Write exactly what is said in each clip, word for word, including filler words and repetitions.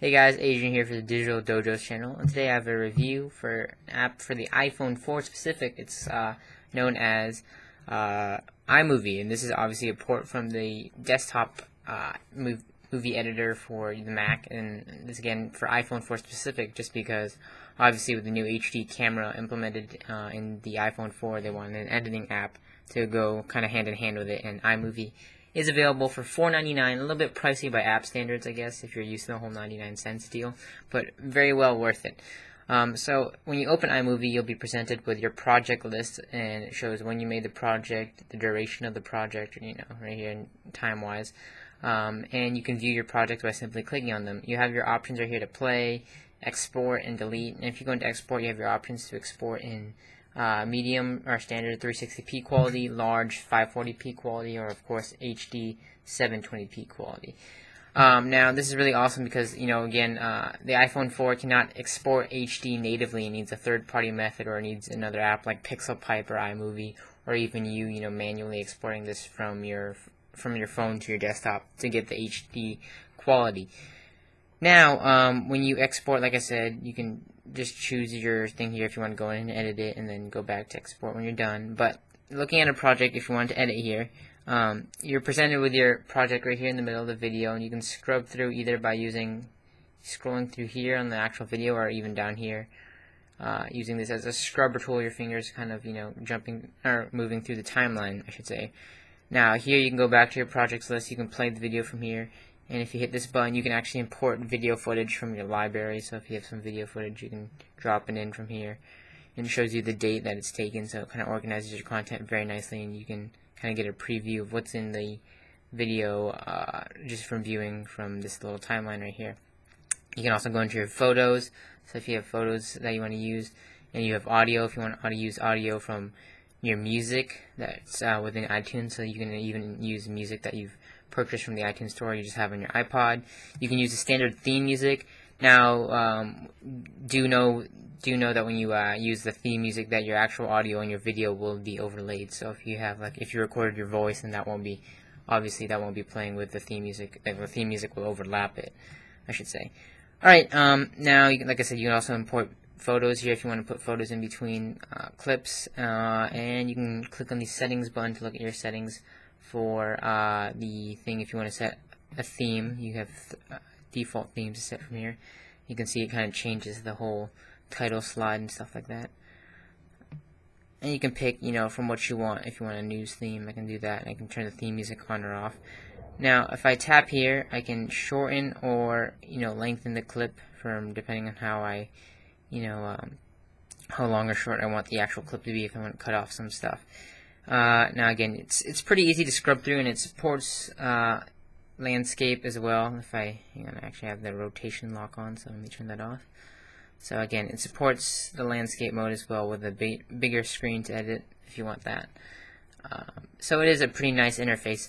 Hey guys, Adrian here for the Digital Dojos channel, and today I have a review for an app for the iPhone four specific. It's uh, known as uh, iMovie, and this is obviously a port from the desktop uh, movie editor for the Mac, and this again for iPhone four specific, just because obviously with the new H D camera implemented uh, in the iPhone four, they wanted an editing app to go kind of hand in hand with it, and iMovie is available for four ninety-nine, a little bit pricey by app standards, I guess, if you're used to the whole ninety-nine cents deal, but very well worth it. Um, so when you open iMovie, you'll be presented with your project list, and it shows when you made the project, the duration of the project, you know, right here time-wise, um, and you can view your project by simply clicking on them. You have your options right here to play, export, and delete, and if you go into export, you have your options to export in Uh, medium or standard three sixty p quality, large five forty p quality, or of course H D seven twenty p quality. Um, now this is really awesome because, you know, again, uh, the iPhone four cannot export H D natively. It needs a third-party method, or it needs another app like PixelPipe or iMovie, or even you, you know, manually exporting this from your from your phone to your desktop to get the H D quality. Now, um, when you export, like I said, you can just choose your thing here if you want to go in and edit it, and then go back to export when you're done. But looking at a project, if you want to edit here, um, you're presented with your project right here in the middle of the video, and you can scrub through either by using scrolling through here on the actual video, or even down here uh, using this as a scrubber tool. Your fingers kind of, you know, jumping or moving through the timeline, I should say. Now here you can go back to your projects list. You can play the video from here. And if you hit this button, you can actually import video footage from your library. So if you have some video footage, you can drop it in from here. And it shows you the date that it's taken, so it kind of organizes your content very nicely. And you can kind of get a preview of what's in the video uh, just from viewing from this little timeline right here. You can also go into your photos. So if you have photos that you want to use, and you have audio, if you want to use audio from your music that's uh, within iTunes, so you can even use music that you've purchased from the iTunes Store, you just have on your iPod. You can use the standard theme music. Now, um, do know do know that when you uh, use the theme music, that your actual audio and your video will be overlaid. So if you have, like, if you recorded your voice, then that won't be, obviously that won't be playing with the theme music. The theme music will overlap it, I should say. All right. Um, now, you can, like I said, you can also import photos here if you want to put photos in between uh, clips, uh, and you can click on the settings button to look at your settings for uh, the thing. If you want to set a theme, you have th uh, default themes set from here. You can see it kind of changes the whole title slide and stuff like that, and you can pick, you know, from what you want. If you want a news theme, I can do that, and I can turn the theme music on or off. Now if I tap here, I can shorten or, you know, lengthen the clip from, depending on how I, you know, um, how long or short I want the actual clip to be, if I want to cut off some stuff. Uh, now again, it's it's pretty easy to scrub through, and it supports uh, landscape as well. If I, hang on, I actually have the rotation lock on, so let me turn that off. So again, it supports the landscape mode as well, with a big, bigger screen to edit if you want that. Um, so it is a pretty nice interface.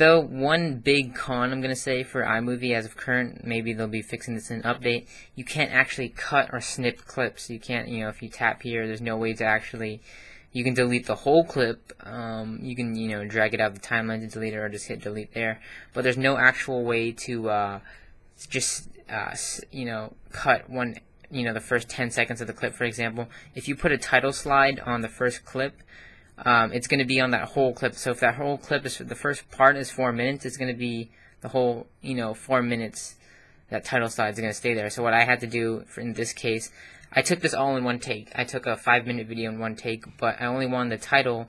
Though one big con I'm going to say for iMovie as of current, maybe they'll be fixing this in an update, you can't actually cut or snip clips. You can't, you know, if you tap here, there's no way to actually, you can delete the whole clip. Um, you can, you know, drag it out of the timeline to delete it, or just hit delete there. But there's no actual way to uh, just, uh, you know, cut one, you know, the first ten seconds of the clip, for example. If you put a title slide on the first clip, Um, it's going to be on that whole clip. So if that whole clip is, the first part is four minutes, it's going to be the whole, you know, four minutes. That title slide is going to stay there. So what I had to do for, in this case, I took this all in one take. I took a five-minute video in one take, but I only wanted the title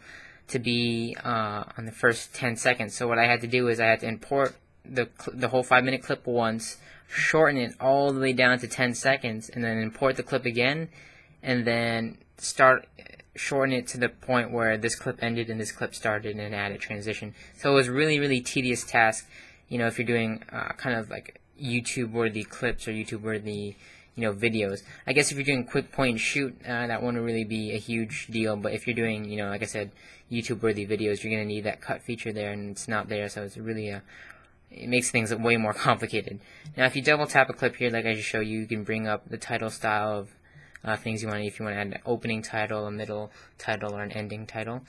to be uh, on the first ten seconds. So what I had to do is I had to import the the whole five-minute clip once, shorten it all the way down to ten seconds, and then import the clip again, and then start. Shorten it to the point where this clip ended and this clip started, and add a transition. So it was really, really tedious task, you know, if you're doing uh, kind of like YouTube-worthy clips or YouTube-worthy, you know, videos. I guess if you're doing quick point and shoot, uh, that won't really be a huge deal. But if you're doing, you know, like I said, YouTube-worthy videos, you're gonna need that cut feature there, and it's not there. So it's really a, it makes things way more complicated. Now, if you double tap a clip here, like I just showed you, you can bring up the title style of Uh, things you want. If you want to add an opening title, a middle title, or an ending title,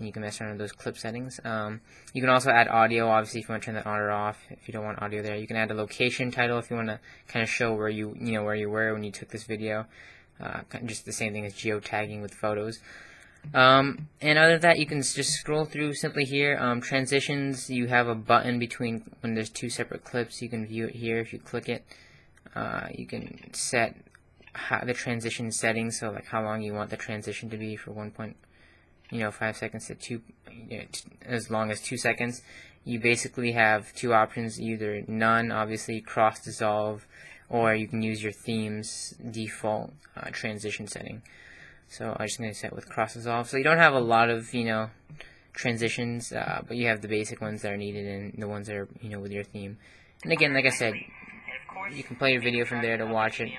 and you can mess around with those clip settings. Um, you can also add audio, obviously, if you want to turn that on or off. If you don't want audio there, you can add a location title if you want to kind of show where you you know where you were when you took this video. Uh, just the same thing as geotagging with photos. Um, and other than that, you can just scroll through simply here. Um, transitions, you have a button between when there's two separate clips. You can view it here if you click it. Uh, you can set how the transition settings, so like how long you want the transition to be, for one point, you know, five seconds to two, you know, t as long as two seconds. You basically have two options: either none, obviously, cross dissolve, or you can use your theme's default uh, transition setting. So I'm just going to set with cross dissolve. So you don't have a lot of, you know, transitions, uh, but you have the basic ones that are needed and the ones that are, you know, with your theme. And again, like I said, you can play your video from there to watch it.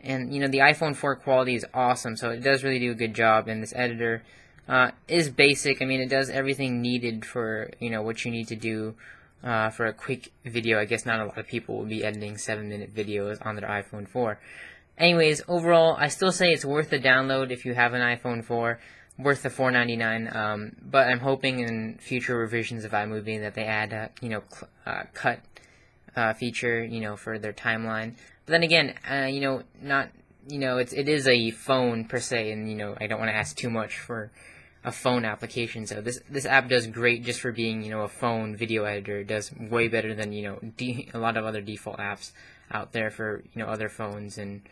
And, you know, the iPhone four quality is awesome, so it does really do a good job. And this editor uh, is basic. I mean, it does everything needed for, you know, what you need to do uh, for a quick video. I guess not a lot of people will be editing seven minute videos on their iPhone four. Anyways, overall, I still say it's worth the download if you have an iPhone four, worth the four ninety-nine. Um, but I'm hoping in future revisions of iMovie that they add a you know cl uh, cut uh, feature you know for their timeline. But then again, uh, you know not you know it's it is a phone per se, and you know I don't want to ask too much for a phone application. So this this app does great just for being you know a phone video editor. It does way better than you know de a lot of other default apps out there for you know other phones and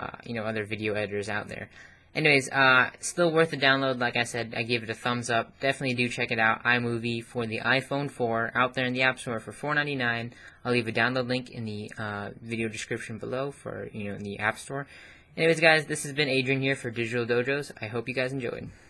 Uh, you know, other video editors out there. Anyways, uh, still worth a download. Like I said, I gave it a thumbs up. Definitely do check it out. iMovie for the iPhone four, out there in the App Store for four ninety-nine. I'll leave a download link in the uh, video description below for, you know, in the App Store. Anyways, guys, this has been Adrian here for Digital Dojos. I hope you guys enjoyed.